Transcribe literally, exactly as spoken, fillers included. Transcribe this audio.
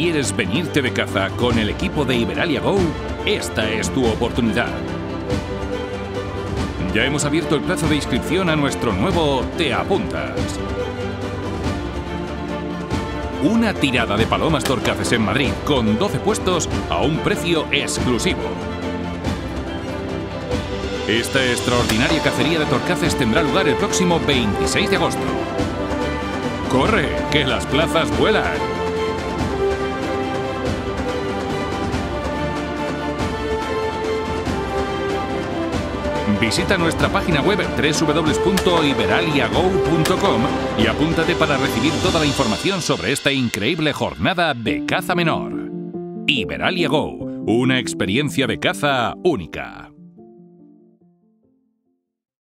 quieres venirte de caza con el equipo de Iberalia GO!, esta es tu oportunidad. Ya hemos abierto el plazo de inscripción a nuestro nuevo Te Apuntas. Una tirada de palomas torcaces en Madrid con doce puestos a un precio exclusivo. Esta extraordinaria cacería de torcaces tendrá lugar el próximo veintiséis de agosto. ¡Corre, que las plazas vuelan! Visita nuestra página web w w w punto iberalia go punto com y apúntate para recibir toda la información sobre esta increíble jornada de caza menor. Iberalia GO!, una experiencia de caza única.